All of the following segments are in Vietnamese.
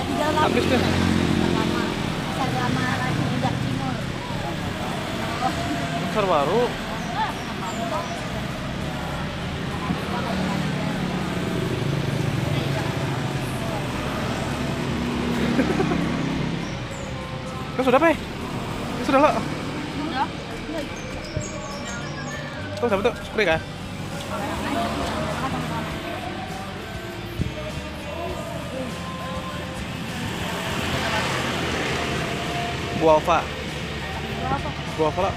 di dalam habis tuh selama lagi di Timur Pasar Baru. Kan sudah, Pe? Kan sudah, Lo? Sudah. Tuh, siapa tuh? Syukri kah? Guava. Guava, Lo.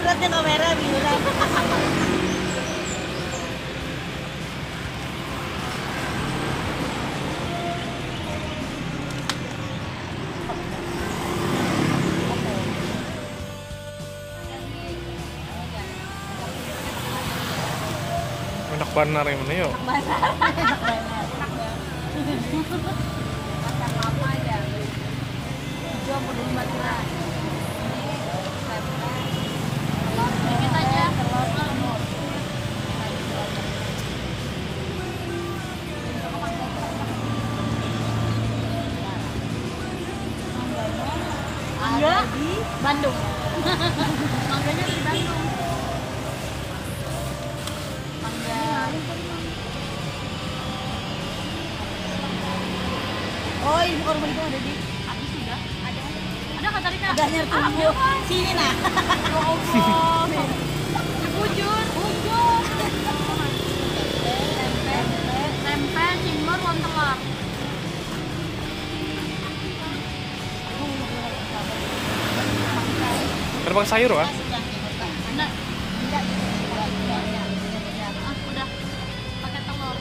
Beratnya kamera bilang. Enak banar yang mana yuk? Di Bandung. Mangganya di Bandung. Mangga. Oh, ini bukan rumah itu ada di Aki sudah. Ada kata Rika. Ada nyertu. Sini nah. Bujur, bujur. Tempe, cingur, uang telur. Terbang sayur kan? Udah pakai telur.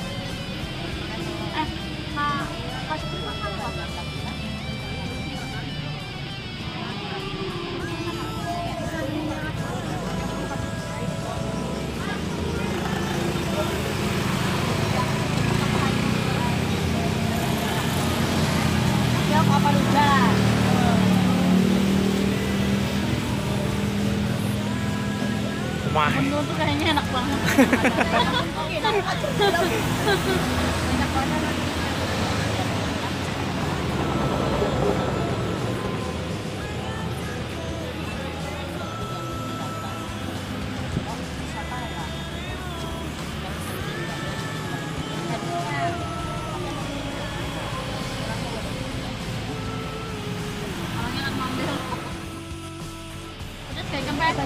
Menurut tuh kayaknya enak banget. Enak banget. Orangnya kan manggil. Udah kayak kempes aja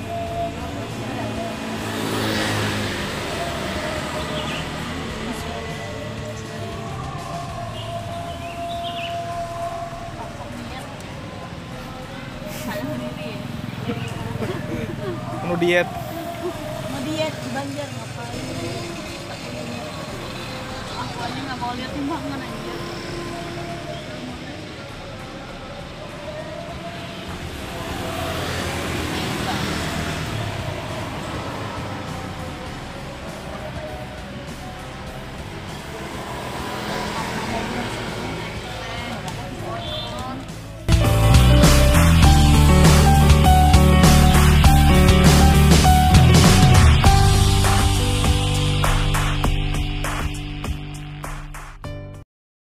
Mau diet. Mau diet di Banjar ngapain? Aku aja nggak mau lihat timbangan aja.